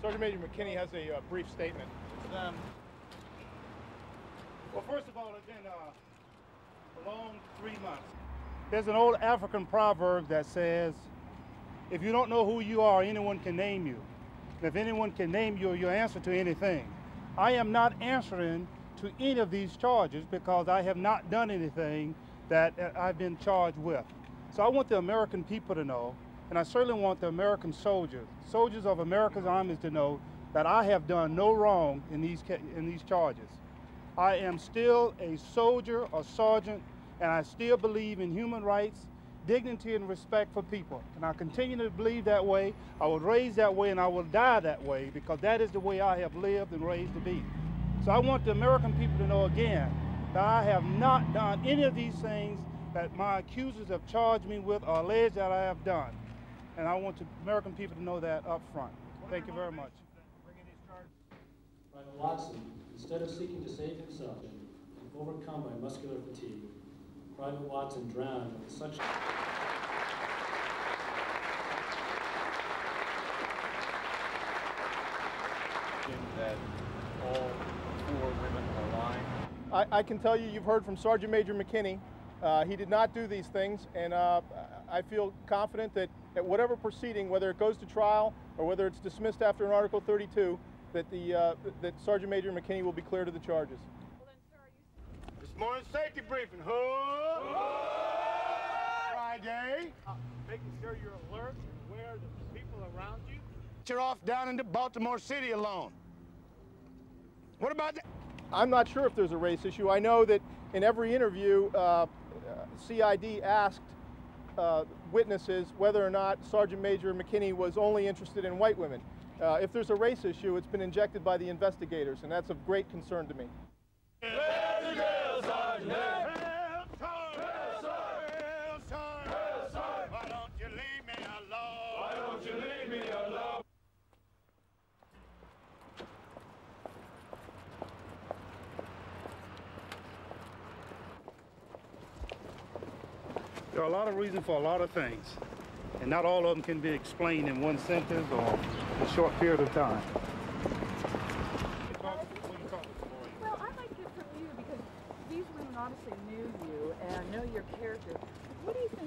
Sergeant Major McKinney has a brief statement. Well, first of all, it's been a long 3 months. There's an old African proverb that says, if you don't know who you are, anyone can name you. And if anyone can name you, you'll answer to anything. I am not answering to any of these charges because I have not done anything that I've been charged with. So I want the American people to know, and I certainly want the American soldiers of America's armies to know that I have done no wrong in these charges. I am still a soldier or sergeant, and I still believe in human rights, dignity, and respect for people. And I continue to believe that way, I will raise that way, and I will die that way, because that is the way I have lived and raised to be. So I want the American people to know again that I have not done any of these things that my accusers have charged me with or alleged that I have done. And I want the American people to know that up front. Thank you very much. Private Watson, instead of seeking to save himself and overcome by muscular fatigue, Private Watson drowned in such... ...that all four women are lying. I can tell you, you've heard from Sergeant Major McKinney. He did not do these things, and I feel confident that at whatever proceeding, whether it goes to trial or whether it's dismissed after an Article 32, that Sergeant Major McKinney will be cleared of the charges. Well, then, sir, this morning's safety briefing. Friday. Making sure you're alert and aware of the people around you. You're off down into Baltimore City alone. What about that? I'm not sure if there's a race issue. I know that in every interview, CID asked witnesses whether or not Sergeant Major McKinney was only interested in white women. If there's a race issue, it's been injected by the investigators, and that's of great concern to me. Why don't you leave me alone? Why don't you leave me alone? There are a lot of reasons for a lot of things, and not all of them can be explained in one sentence or in a short period of time. Well, I'd like to hear from you, because these women obviously knew you and know your character. What do you